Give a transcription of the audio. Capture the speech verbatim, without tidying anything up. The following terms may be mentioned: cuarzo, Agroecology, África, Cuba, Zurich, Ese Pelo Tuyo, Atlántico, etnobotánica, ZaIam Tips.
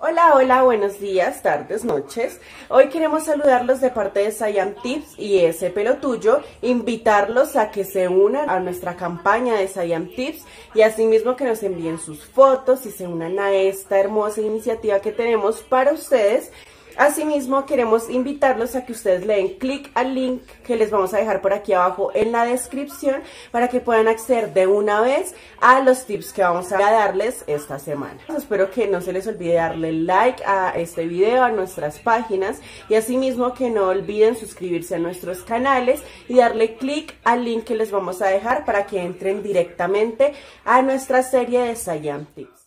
Hola, hola, buenos días, tardes, noches. Hoy queremos saludarlos de parte de ZaIam Tips y Ese Pelo Tuyo, invitarlos a que se unan a nuestra campaña de ZaIam Tips y asimismo que nos envíen sus fotos y se unan a esta hermosa iniciativa que tenemos para ustedes. Asimismo, queremos invitarlos a que ustedes le den clic al link que les vamos a dejar por aquí abajo en la descripción para que puedan acceder de una vez a los tips que vamos a darles esta semana. Espero que no se les olvide darle like a este video, a nuestras páginas y asimismo que no olviden suscribirse a nuestros canales y darle clic al link que les vamos a dejar para que entren directamente a nuestra serie de ZaIam Tips.